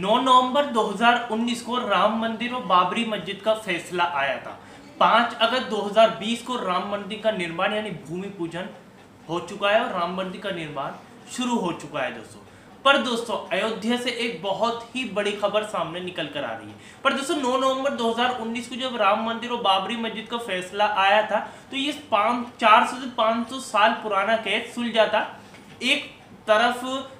9 नवंबर 2019 को राम मंदिर और बाबरी मस्जिद का फैसला आया था। 5 अगस्त 2020 को राम मंदिर का निर्माण यानी भूमि पूजन हो चुका है और राम मंदिर का निर्माण शुरू हो चुका है दोस्तों। पर दोस्तों अयोध्या से एक बहुत ही बड़ी खबर सामने निकल कर आ रही है। पर दोस्तों 9 नवंबर 2019 को जब राम मंदिर और बाबरी मस्जिद का फैसला आया था तो ये 400 से 500 साल पुराना कैद सुलझा था। एक तरफ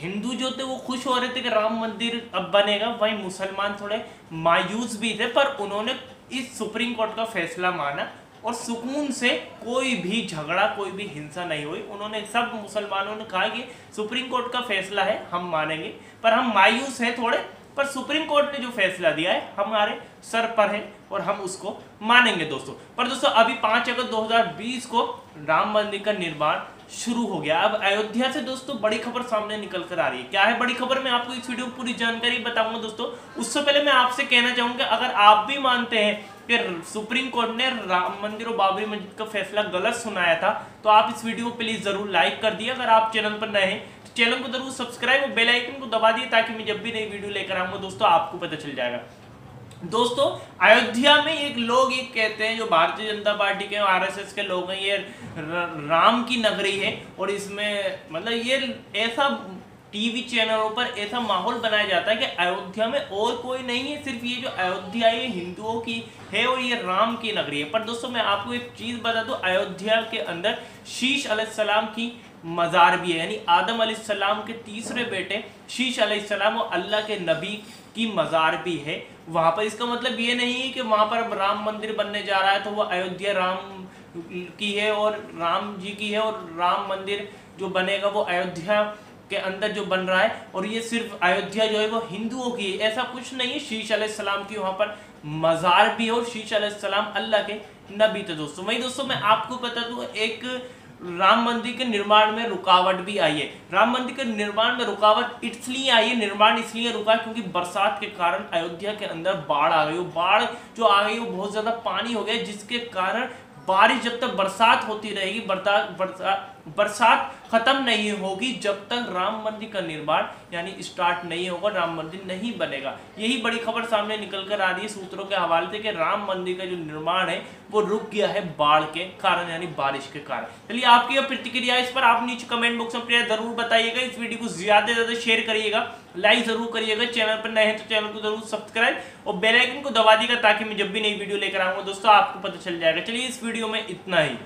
हिंदू जो थे वो खुश हो रहे थे कि राम मंदिर अब बनेगा, वहीं मुसलमान थोड़े मायूस भी थे, पर उन्होंने इस सुप्रीम कोर्ट का फैसला माना और सुकून से कोई भी झगड़ा कोई भी हिंसा नहीं हुई। उन्होंने सब मुसलमानों ने कहा कि सुप्रीम कोर्ट का फैसला है, हम मानेंगे, पर हम मायूस हैं थोड़े, पर सुप्रीम कोर्ट ने जो फैसला दिया है हमारे सर पर है और हम उसको मानेंगे दोस्तों। पर दोस्तों अभी 5 अगस्त 2020 को राम मंदिर का निर्माण शुरू हो गया। अब अयोध्या से दोस्तों बड़ी खबर सामने निकल कर आ रही है। क्या है बड़ी खबर, मैं आपको इस वीडियो में पूरी जानकारी बताऊंगा दोस्तों। उससे पहले मैं आपसे कहना चाहूंगा अगर आप भी मानते हैं कि सुप्रीम कोर्ट ने राम मंदिर और बाबरी मस्जिद का फैसला गलत सुनाया था तो आप इस वीडियो को प्लीज जरूर लाइक कर दिए। अगर आप चैनल पर नए हैं तो चैनल को जरूर सब्सक्राइब और बेल आइकन को दबा दिए ताकि मैं जब भी नई वीडियो लेकर आऊंगा दोस्तों आपको पता चल जाएगा। दोस्तों अयोध्या में एक लोग ये कहते हैं, जो भारतीय जनता पार्टी के आरएसएस के लोग हैं, ये राम की नगरी है और इसमें मतलब ये ऐसा टीवी चैनलों पर ऐसा माहौल बनाया जाता है कि अयोध्या में और कोई नहीं है, सिर्फ ये जो अयोध्या ये हिंदुओं की है और ये राम की नगरी है। पर दोस्तों मैं आपको एक चीज़ बता दूं, अयोध्या के अंदर शीश अलैहिस्सलाम की मज़ार भी है, यानी आदम अलैहिस्सलाम के तीसरे बेटे शीश अलैहिस्सलाम और अल्लाह के नबी की मज़ार भी है वहाँ पर। इसका मतलब ये नहीं है कि वहाँ पर अब राम मंदिर बनने जा रहा है तो वो अयोध्या राम की है और राम जी की है और राम मंदिर जो बनेगा वो अयोध्या के अंदर जो बन रहा है और ये सिर्फ अयोध्या जो है वो हिंदुओं की है, ऐसा कुछ नहीं है। शीश अलैहिस्सलाम की वहाँ पर मज़ार भी है और शीश अलैहिस्सलाम अल्लाह के नबी थे दोस्तों। वही दोस्तों मैं आपको बता दूँ, एक राम मंदिर के निर्माण में रुकावट भी आई है। राम मंदिर के निर्माण में रुकावट इसलिए आई है, निर्माण इसलिए रुका क्योंकि बरसात के कारण अयोध्या के अंदर बाढ़ आ गई। वो बाढ़ जो आ गई वो बहुत ज़्यादा पानी हो गया, जिसके कारण बारिश जब तक बरसात होती रहेगी बरसात खत्म नहीं होगी, जब तक राम मंदिर का निर्माण यानी स्टार्ट नहीं होगा राम मंदिर नहीं बनेगा। यही बड़ी खबर सामने निकल कर आ रही है सूत्रों के हवाले से कि राम मंदिर का जो निर्माण है वो रुक गया है बाढ़ के कारण यानी बारिश के कारण। चलिए आपकी प्रतिक्रिया इस पर आप नीचे कमेंट बॉक्स में प्लीज जरूर बताइएगा। इस वीडियो को ज़्यादा से ज़्यादा शेयर करिएगा, लाइक जरूर करिएगा, चैनल पर नए हैं तो चैनल को जरूर सब्सक्राइब और बेल आइकन को दबा दीजिएगा ताकि मैं जब भी नई वीडियो लेकर आऊँगा दोस्तों आपको पता चल जाएगा। चलिए इस वीडियो में इतना ही।